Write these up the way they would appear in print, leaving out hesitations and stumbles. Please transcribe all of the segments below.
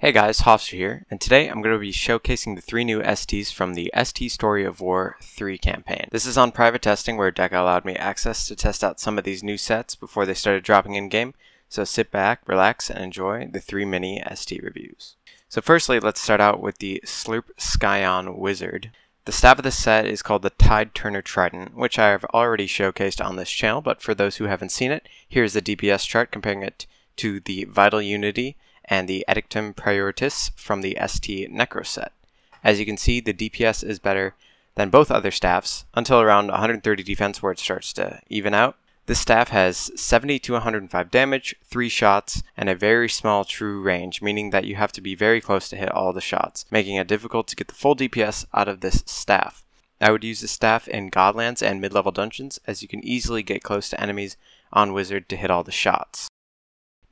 Hey guys, Hofster here, and today I'm going to be showcasing the 3 new STs from the ST Story of War 3 campaign. This is on private testing where Deca allowed me access to test out some of these new sets before they started dropping in-game, so sit back, relax, and enjoy the 3 mini ST reviews. So firstly, let's start out with the Slurp Skyon Wizard. The staff of this set is called the Tide Turner Trident, which I have already showcased on this channel, but for those who haven't seen it, here's the DPS chart comparing it to the Vital Unity and the Edictum Prioritis from the ST Necro set. As you can see, the DPS is better than both other staffs, until around 130 defense where it starts to even out. This staff has 70 to 105 damage, 3 shots, and a very small true range, meaning that you have to be very close to hit all the shots, making it difficult to get the full DPS out of this staff. I would use this staff in Godlands and mid-level dungeons, as you can easily get close to enemies on Wizard to hit all the shots.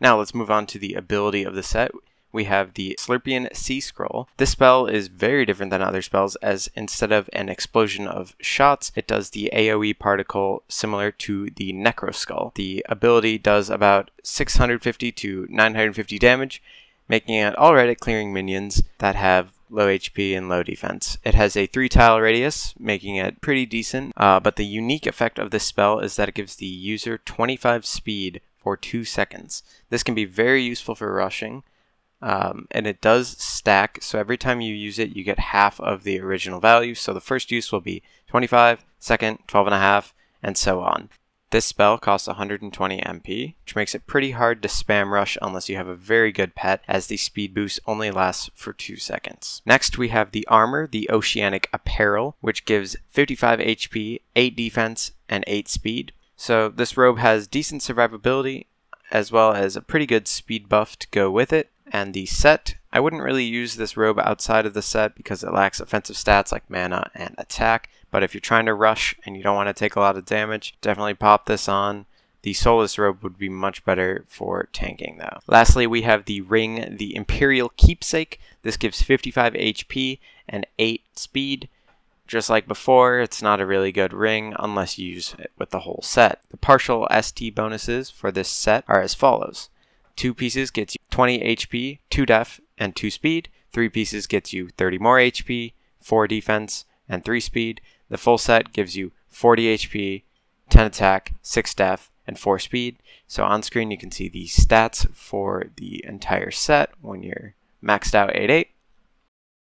Now let's move on to the ability of the set. We have the Slurpian Sea Scroll. This spell is very different than other spells, as instead of an explosion of shots, it does the AoE particle similar to the Necro Skull. The ability does about 650 to 950 damage, making it alright at clearing minions that have low HP and low defense. It has a 3-tile radius, making it pretty decent, but the unique effect of this spell is that it gives the user 25 speed for 2 seconds. This can be very useful for rushing, and it does stack, so every time you use it you get half of the original value, so the first use will be 25, second, 12.5, and so on. This spell costs 120 MP, which makes it pretty hard to spam rush unless you have a very good pet, as the speed boost only lasts for 2 seconds. Next we have the armor, the Oceanic Apparel, which gives 55 HP, 8 defense, and 8 speed. So this robe has decent survivability, as well as a pretty good speed buff to go with it. And the set, I wouldn't really use this robe outside of the set because it lacks offensive stats like mana and attack, but if you're trying to rush and you don't want to take a lot of damage, definitely pop this on. The Soulless robe would be much better for tanking though. Lastly, we have the ring, the Imperial Keepsake. This gives 55 HP and 8 speed. Just like before, it's not a really good ring unless you use it with the whole set. The partial ST bonuses for this set are as follows. 2 pieces gets you 20 HP, 2 def, and 2 speed. 3 pieces gets you 30 more HP, 4 defense, and 3 speed. The full set gives you 40 HP, 10 attack, 6 def, and 4 speed. So on screen you can see the stats for the entire set when you're maxed out 8-8.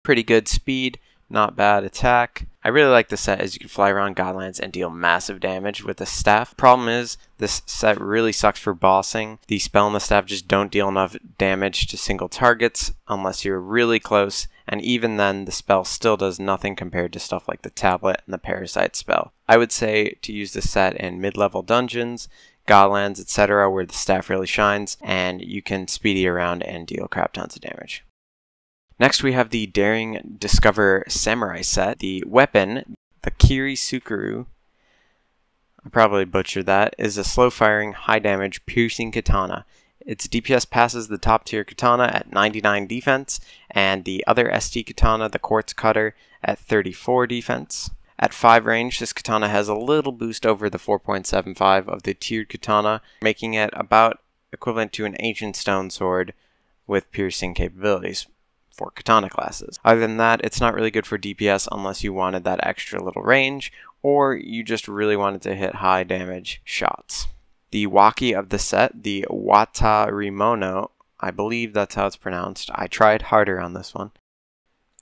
Pretty good speed. Not bad attack. I really like this set as you can fly around Godlands and deal massive damage with the staff. Problem is, this set really sucks for bossing. The spell and the staff just don't deal enough damage to single targets unless you're really close, and even then the spell still does nothing compared to stuff like the tablet and the parasite spell. I would say to use this set in mid-level dungeons, Godlands, etc., where the staff really shines, and you can speedy around and deal crap tons of damage. Next we have the Daring Discoverer Samurai set. The weapon, the Kiri Sukuru, I probably butchered that, is a slow-firing, high-damage, piercing katana. Its DPS passes the top-tier katana at 99 defense, and the other ST katana, the Quartz Cutter, at 34 defense. At 5 range, this katana has a little boost over the 4.75 of the tiered katana, making it about equivalent to an ancient stone sword with piercing capabilities for katana classes. Other than that, it's not really good for DPS unless you wanted that extra little range, or you just really wanted to hit high damage shots. The Waki of the set, the Watarimono, I believe that's how it's pronounced. I tried harder on this one.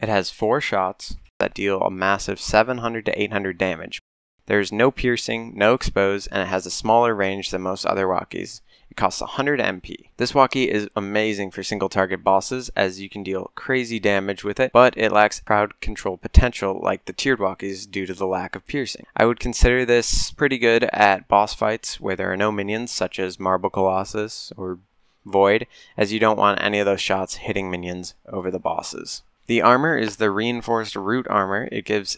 It has 4 shots that deal a massive 700 to 800 damage. There's no piercing, no expose, and it has a smaller range than most other Wakis. It costs 100 MP. This Waki is amazing for single target bosses as you can deal crazy damage with it, but it lacks crowd control potential like the tiered Wakis due to the lack of piercing. I would consider this pretty good at boss fights where there are no minions such as Marble Colossus or Void, as you don't want any of those shots hitting minions over the bosses. The armor is the reinforced root armor. It gives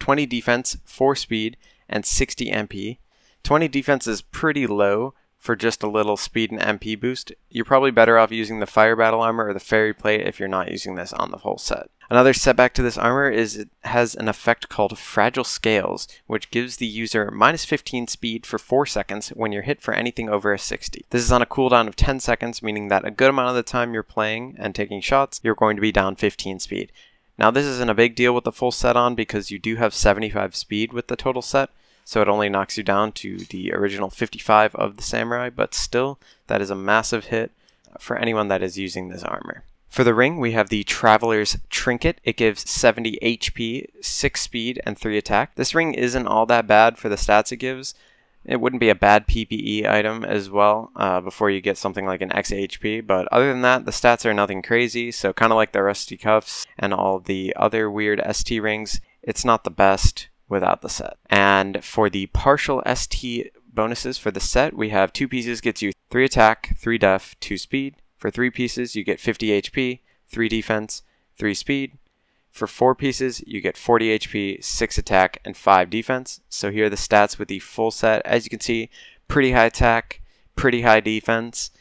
20 defense, 4 speed, and 60 MP. 20 defense is pretty low for just a little speed and MP boost. You're probably better off using the Fire Battle Armor or the Fairy Plate if you're not using this on the whole set. Another setback to this armor is it has an effect called Fragile Scales, which gives the user minus 15 speed for 4 seconds when you're hit for anything over a 60. This is on a cooldown of 10 seconds, meaning that a good amount of the time you're playing and taking shots, you're going to be down 15 speed. Now this isn't a big deal with the full set on because you do have 75 speed with the total set, so it only knocks you down to the original 55 of the Samurai, but still, that is a massive hit for anyone that is using this armor. For the ring, we have the Traveler's Trinket. It gives 70 HP, 6 speed, and 3 attack. This ring isn't all that bad for the stats it gives. It wouldn't be a bad PPE item as well before you get something like an X HP, but other than that, the stats are nothing crazy, so kind of like the Rusty Cuffs and all the other weird ST rings, it's not the best without the set. And for the partial ST bonuses for the set, we have 2 pieces gets you 3 attack, 3 def, 2 speed. For 3 pieces, you get 50 HP, 3 defense, 3 speed. For 4 pieces, you get 40 HP, 6 attack, and 5 defense. So here are the stats with the full set. As you can see, pretty high attack, pretty high defense,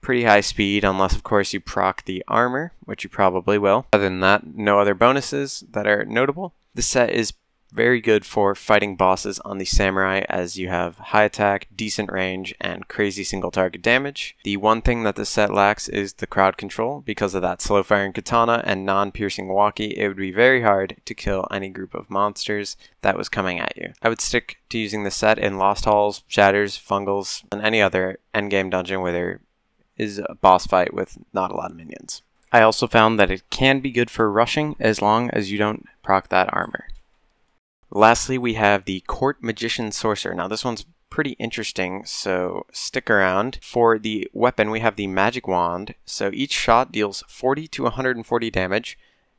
pretty high speed, unless of course you proc the armor, which you probably will. Other than that, no other bonuses that are notable. This set is very good for fighting bosses on the Samurai, as you have high attack, decent range, and crazy single target damage. The one thing that this set lacks is the crowd control. Because of that slow firing katana and non-piercing Waki, it would be very hard to kill any group of monsters that was coming at you. I would stick to using this set in Lost Halls, Shatters, Fungals, and any other endgame dungeon where there is a boss fight with not a lot of minions. I also found that it can be good for rushing as long as you don't proc that armor. Lastly, we have the Court Magician Sorcerer. Now this one's pretty interesting, so stick around. For the weapon, we have the Magic Wand. So each shot deals 40 to 140 damage.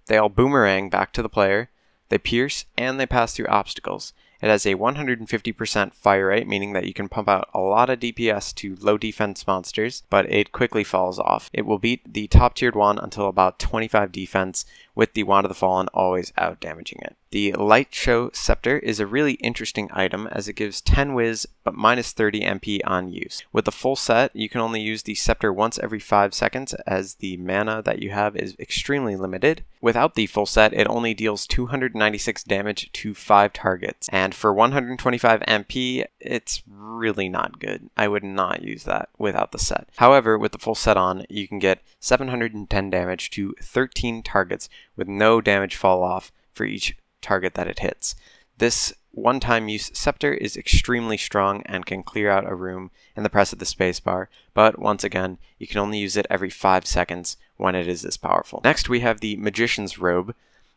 They all boomerang back to the player. They pierce, and they pass through obstacles. It has a 150% fire rate, meaning that you can pump out a lot of DPS to low defense monsters, but it quickly falls off. It will beat the top tiered wand until about 25 defense, with the Wand of the Fallen always out damaging it. The Lightshow Scepter is a really interesting item as it gives 10 whiz but minus 30 MP on use. With the full set, you can only use the scepter once every 5 seconds as the mana that you have is extremely limited. Without the full set, it only deals 296 damage to 5 targets, and for 125 MP, it's really not good. I would not use that without the set. However, with the full set on, you can get 710 damage to 13 targets with no damage fall off for each target that it hits. This one-time use scepter is extremely strong and can clear out a room in the press of the spacebar, but once again, you can only use it every 5 seconds when it is this powerful. Next, we have the Magician's Robe.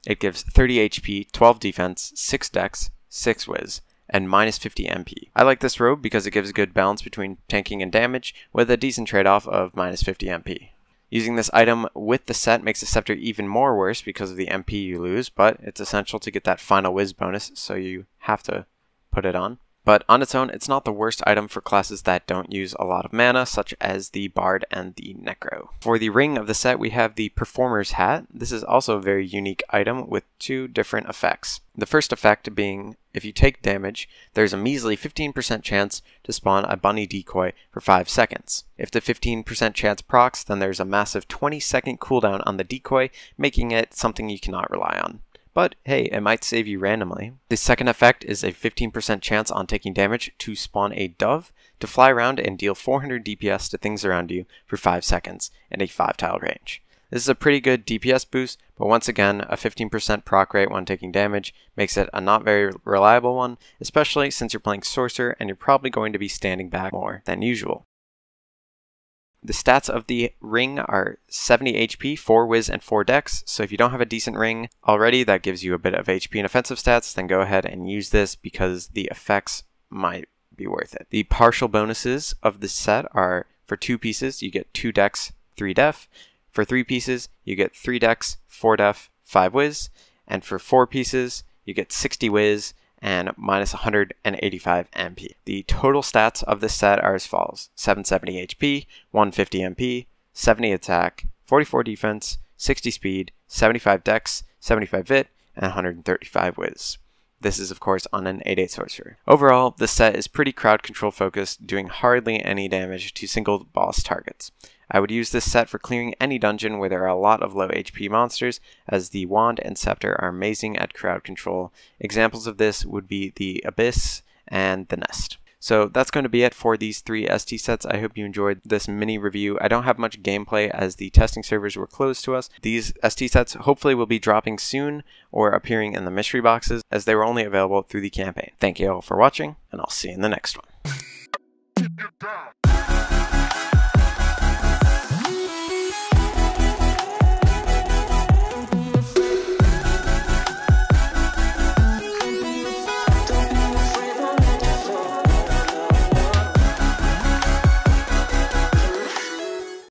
It gives 30 HP, 12 defense, 6 dex, 6 whiz, and minus 50 MP. I like this robe because it gives a good balance between tanking and damage with a decent trade-off of minus 50 MP. Using this item with the set makes the scepter even more worse because of the MP you lose, but it's essential to get that final whiz bonus, so you have to put it on. But on its own, it's not the worst item for classes that don't use a lot of mana, such as the Bard and the Necro. For the ring of the set, we have the Performer's Hat. This is also a very unique item with 2 different effects. The first effect being, if you take damage, there's a measly 15% chance to spawn a bunny decoy for 5 seconds. If the 15% chance procs, then there's a massive 20-second cooldown on the decoy, making it something you cannot rely on. But hey, it might save you randomly. The second effect is a 15% chance on taking damage to spawn a dove to fly around and deal 400 DPS to things around you for 5 seconds and a 5-tile range. This is a pretty good DPS boost, but once again, a 15% proc rate when taking damage makes it a not very reliable one, especially since you're playing Sorcerer and you're probably going to be standing back more than usual. The stats of the ring are 70 HP, 4 Wiz, and 4 Dex, so if you don't have a decent ring already that gives you a bit of HP and offensive stats, then go ahead and use this because the effects might be worth it. The partial bonuses of the set are for 2 pieces, you get 2 Dex, 3 Def. For 3 pieces, you get 3 Dex, 4 Def, 5 Wiz. And for 4 pieces, you get 60 Wiz and minus 185 MP. The total stats of this set are as follows: 770 HP, 150 MP, 70 attack, 44 defense, 60 speed, 75 dex, 75 vit, and 135 whiz. This is of course on an 8/8 sorcerer. Overall, this set is pretty crowd control focused, doing hardly any damage to single boss targets. I would use this set for clearing any dungeon where there are a lot of low HP monsters, as the Wand and Scepter are amazing at crowd control. Examples of this would be the Abyss and the Nest. So that's going to be it for these three ST sets. I hope you enjoyed this mini review. I don't have much gameplay as the testing servers were closed to us. These ST sets hopefully will be dropping soon or appearing in the mystery boxes, as they were only available through the campaign. Thank you all for watching, and I'll see you in the next one.